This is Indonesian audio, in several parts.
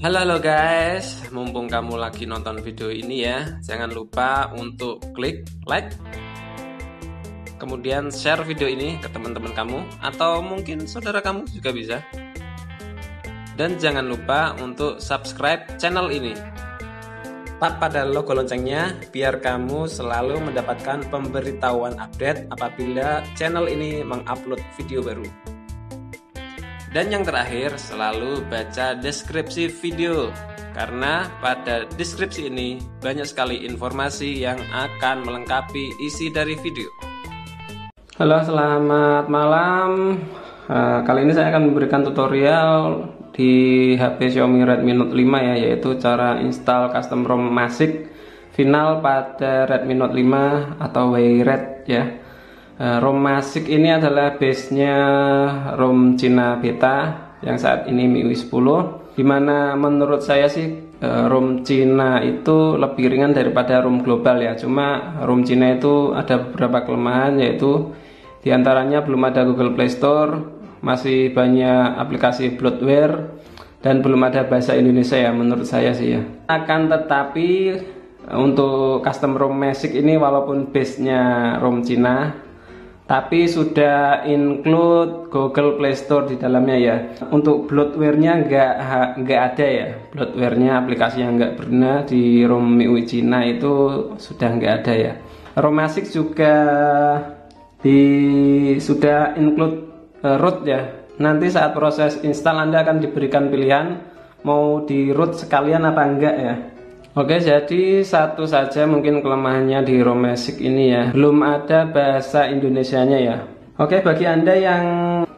Halo guys, mumpung kamu lagi nonton video ini ya, jangan lupa untuk klik like, kemudian share video ini ke teman-teman kamu atau mungkin saudara kamu juga bisa. Dan jangan lupa untuk subscribe channel ini. Tap pada logo loncengnya biar kamu selalu mendapatkan pemberitahuan update apabila channel ini mengupload video baru. Dan yang terakhir, selalu baca deskripsi video, karena pada deskripsi ini banyak sekali informasi yang akan melengkapi isi dari video. Halo, selamat malam. Kali ini saya akan memberikan tutorial di HP Xiaomi Redmi Note 5 ya, yaitu cara install custom ROM Masik final pada Redmi Note 5 atau Whyred ya. ROM Masik ini adalah base-nya ROM Cina Beta yang saat ini MIUI 10, dimana menurut saya sih ROM Cina itu lebih ringan daripada ROM global ya. Cuma ROM Cina itu ada beberapa kelemahan, yaitu diantaranya belum ada Google Play Store, masih banyak aplikasi bloatware, dan belum ada bahasa Indonesia ya menurut saya sih ya. Akan tetapi untuk custom ROM Masik ini walaupun base-nya ROM Cina, tapi sudah include Google Play Store di dalamnya ya. Untuk bloatware-nya nggak ada ya. Bloatware-nya, aplikasi yang nggak berguna di ROM MIUI Cina itu sudah nggak ada ya. ROM Masik juga sudah include root ya. Nanti saat proses install Anda akan diberikan pilihan mau di root sekalian apa enggak ya. Oke, jadi satu saja mungkin kelemahannya di ROM Masik ini ya, belum ada bahasa Indonesianya ya. Oke, bagi Anda yang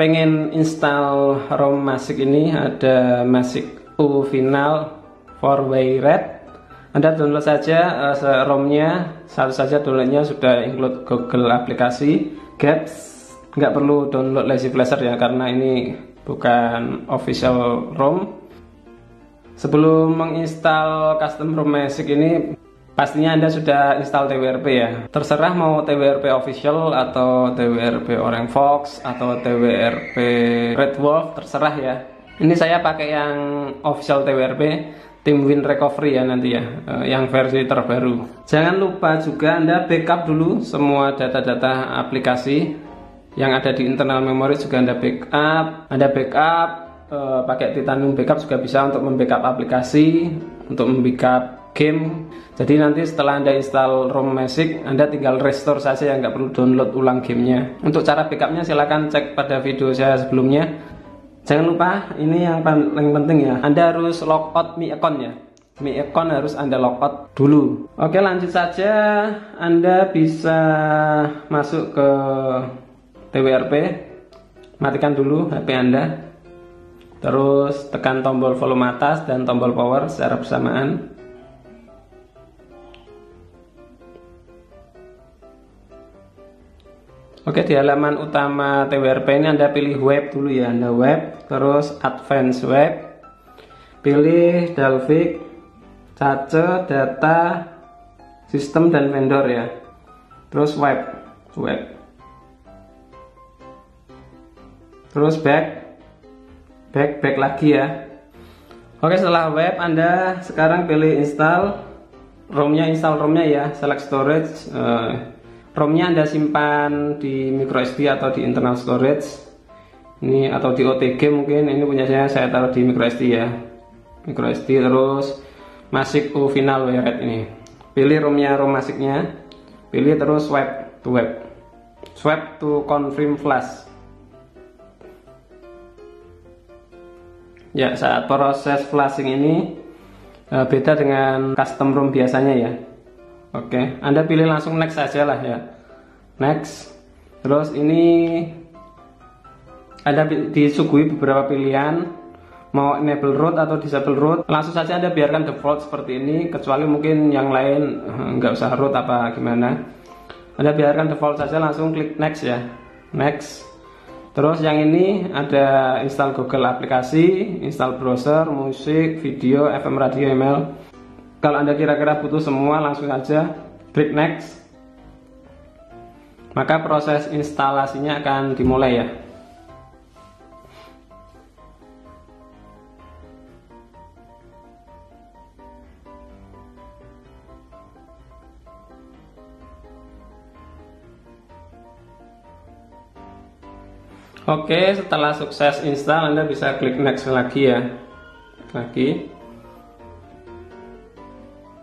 pengen install ROM Masik ini, ada Masik U final for Whyred, Anda download saja ROM-nya, satu saja downloadnya, sudah include Google aplikasi Gaps. Nggak perlu download lazy flasher ya, karena ini bukan official ROM. Sebelum menginstal custom ROM Masik ini, pastinya Anda sudah install TWRP ya. Terserah mau TWRP official atau TWRP Orange Fox atau TWRP Red Wolf, terserah ya. Ini saya pakai yang official TWRP Team Win Recovery ya nanti ya, yang versi terbaru. Jangan lupa juga Anda backup dulu semua data-data aplikasi yang ada di internal memory, juga Anda backup pakai Titanium Backup juga bisa untuk membackup aplikasi, untuk membackup game. Jadi nanti setelah Anda install ROM Masik, Anda tinggal restore saja ya, nggak perlu download ulang gamenya. Untuk cara backupnya silahkan cek pada video saya sebelumnya. Jangan lupa, ini yang paling penting ya, Anda harus logout Mi Account ya. Mi Account harus Anda logout dulu. Oke, lanjut saja, Anda bisa masuk ke TWRP, matikan dulu HP Anda, terus tekan tombol volume atas dan tombol power secara bersamaan. Oke, di halaman utama TWRP ini Anda pilih web dulu ya, Anda web, terus advance web, pilih Dalvik, cache, data, sistem dan vendor ya, terus web. Terus back lagi ya. Oke, setelah web Anda sekarang pilih install romnya ya, select storage. Romnya Anda simpan di microSD atau di internal storage ini, atau di OTG mungkin. Ini punya saya taruh di microSD ya, microSD. Terus Masik U final Whyred ini, pilih romnya, ROM Masiknya, pilih terus swipe to confirm flash. Ya, saat proses flashing ini beda dengan custom ROM biasanya ya. Oke, Anda pilih langsung next saja lah ya, next. Terus ini ada disuguhi beberapa pilihan, mau enable root atau disable root. Langsung saja Anda biarkan default seperti ini, kecuali mungkin yang lain nggak usah root apa gimana. Anda biarkan default saja, langsung klik next ya, next. Terus yang ini ada install Google aplikasi, install browser, musik, video, FM radio, email. Kalau Anda kira-kira butuh semua, langsung saja klik next. Maka proses instalasinya akan dimulai ya. Oke, setelah sukses install, Anda bisa klik next lagi ya.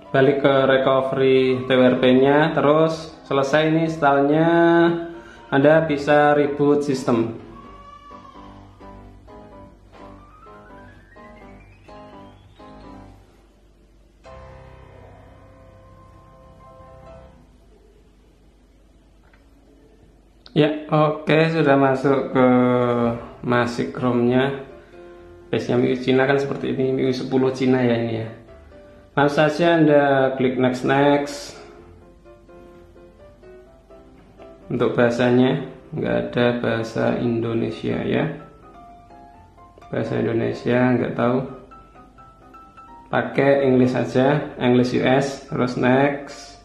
Balik ke recovery TWRP-nya, terus selesai ini installnya, Anda bisa reboot sistem. Ya, oke, sudah masuk ke Masik Chrome-nya. Base-nya MIUI Cina kan seperti ini, MIUI 10 Cina ya ini ya. Langsung saja Anda klik next untuk bahasanya, nggak ada bahasa Indonesia ya. Bahasa Indonesia nggak tahu. Pakai English saja, English US, terus next.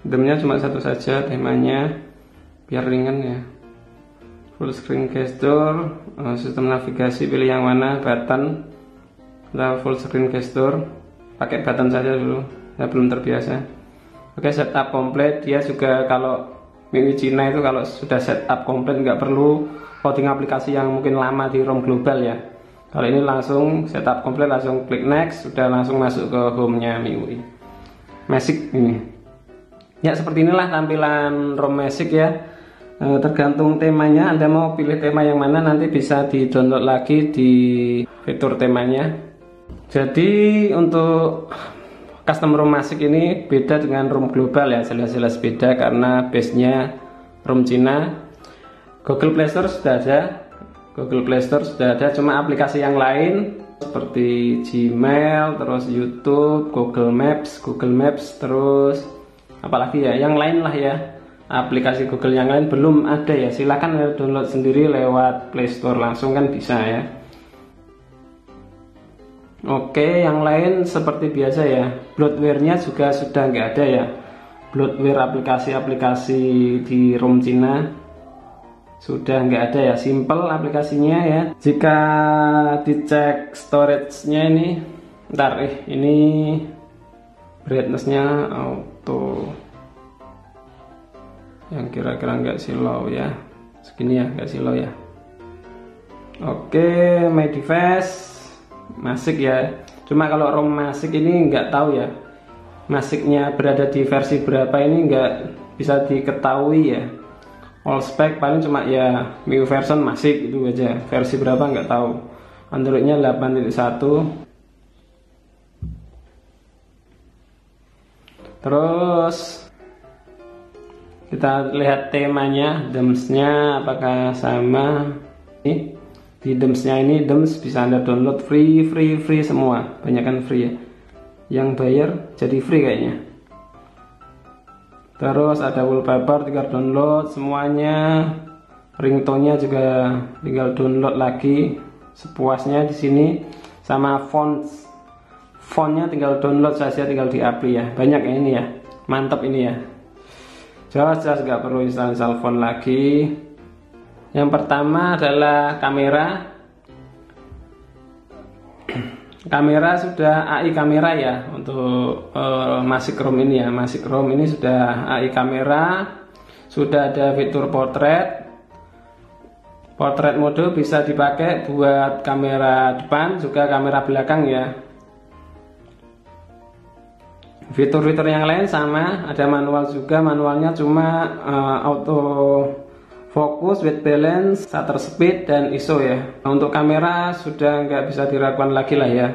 Demnya cuma satu saja temanya, biar ringan ya. Full screen gesture, sistem navigasi pilih yang mana, button. Kita full screen gesture, pakai button saja dulu, saya belum terbiasa. Oke, setup komplit. Dia juga kalau MIUI Cina itu kalau sudah setup komplit nggak perlu loading aplikasi yang mungkin lama di ROM global ya. Kalau ini langsung setup komplit, langsung klik next, sudah langsung masuk ke home-nya MIUI Masik ini. Ya, seperti inilah tampilan ROM Masik ya. Tergantung temanya, Anda mau pilih tema yang mana, nanti bisa di download lagi di fitur temanya. Jadi untuk custom ROM Masik ini beda dengan ROM global ya, jelas-jelas beda karena base-nya ROM Cina. Google Play Store sudah ada, cuma aplikasi yang lain seperti Gmail, terus YouTube, Google Maps, terus apalagi ya, yang lain lah ya, aplikasi Google yang lain belum ada ya. Silahkan download sendiri lewat Play Store langsung kan bisa ya. Oke, yang lain seperti biasa ya, bloatware-nya juga sudah nggak ada ya. Bloatware aplikasi-aplikasi di ROM Cina sudah nggak ada ya, simple aplikasinya ya. Jika dicek storage-nya ini, ntar ini brightness-nya auto yang kira-kira nggak silau ya, segini ya, nggak silau ya. Oke, my device Masik ya, cuma kalau ROM Masik ini nggak tahu ya, Masiknya berada di versi berapa ini nggak bisa diketahui ya. All spec paling cuma ya MIUI version Masik itu aja, versi berapa nggak tahu. Androidnya 8.1. Terus kita lihat temanya, demsnya apakah sama. Ini di demsnya ini, dems bisa Anda download free semua, banyak kan free ya. Yang bayar jadi free kayaknya. Terus ada wallpaper tinggal download semuanya, ringtone-nya juga tinggal download lagi sepuasnya di sini, sama fonts. Fontnya tinggal download saja, tinggal di apply ya. Banyak ya ini ya, mantap ini ya. Jelas-jelas nggak perlu install font lagi. Yang pertama adalah kamera. Kamera sudah AI kamera ya untuk Masik Chrome ini ya. Masik Chrome ini sudah AI kamera, sudah ada fitur portrait. Portrait mode bisa dipakai buat kamera depan juga kamera belakang ya. Fitur-fitur yang lain sama, ada manual juga, manualnya cuma auto focus, weight balance, shutter speed, dan ISO ya. Untuk kamera sudah nggak bisa diragukan lagi lah ya.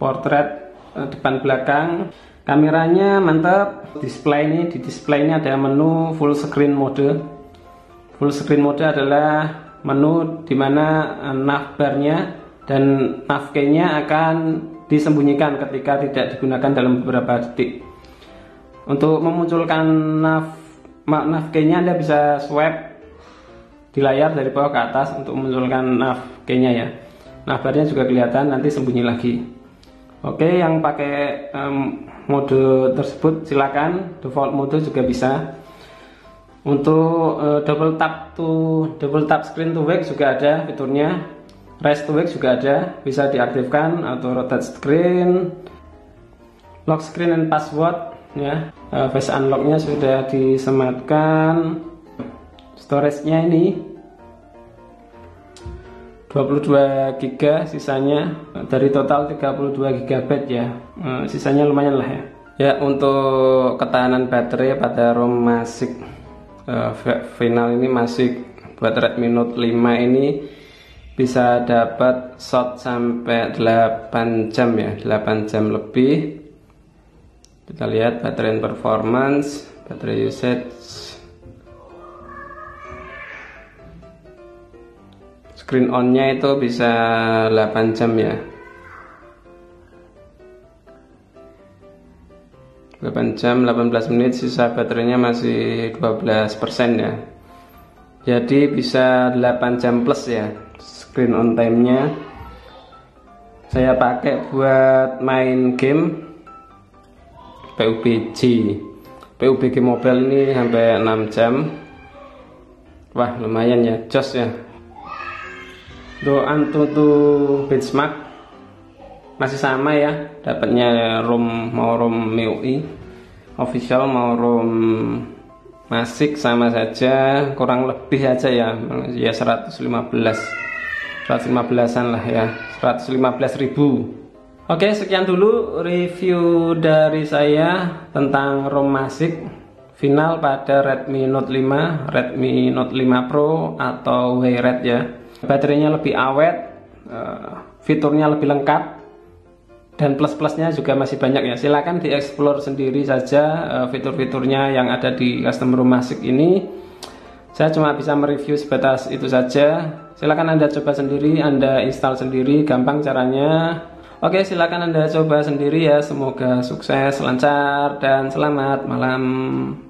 Portrait depan belakang, kameranya mantap. Display ini, di display ini ada menu full screen mode. Full screen mode adalah menu dimana navbar-nya dan navkey-nya akan disembunyikan ketika tidak digunakan dalam beberapa detik. Untuk memunculkan navkey-nya Anda bisa swipe di layar dari bawah ke atas untuk memunculkan navkey-nya ya. Navbarnya juga kelihatan, nanti sembunyi lagi. Oke, yang pakai mode tersebut silakan, default mode juga bisa. Untuk double tap screen to wake juga ada fiturnya. Rest to wake juga ada, bisa diaktifkan, atau rotate screen, lock screen and password ya. Face unlocknya sudah disematkan. Storage-nya ini 22 GB, sisanya dari total 32 GB ya. Sisanya lumayan lah ya. Ya, untuk ketahanan baterai pada ROM Masik final ini, Masik buat Redmi Note 5 ini bisa dapat shot sampai 8 jam ya, 8 jam lebih. Kita lihat baterai performance, baterai usage, screen on-nya itu bisa 8 jam ya, 8 jam 18 menit, sisa baterainya masih 12% ya. Jadi bisa 8 jam plus ya screen on time-nya. Saya pakai buat main game PUBG Mobile ini sampai 6 jam. Wah, lumayan ya, jos ya. Untuk AnTuTu benchmark masih sama ya, dapatnya ROM, mau ROM MIUI official mau ROM Masik sama saja, kurang lebih aja ya. Ya 115-an lah ya, 115.000. Oke, sekian dulu review dari saya tentang ROM Masik final pada Redmi Note 5, Redmi Note 5 Pro atau Whyred ya. Baterainya lebih awet, fiturnya lebih lengkap, dan plus-plusnya juga masih banyak ya. Silahkan dieksplor sendiri saja fitur-fiturnya yang ada di custom ROM Masik ini. Saya cuma bisa mereview sebatas itu saja. Silahkan Anda coba sendiri, Anda install sendiri, gampang caranya. Oke, silakan Anda coba sendiri ya. Semoga sukses, lancar, dan selamat malam.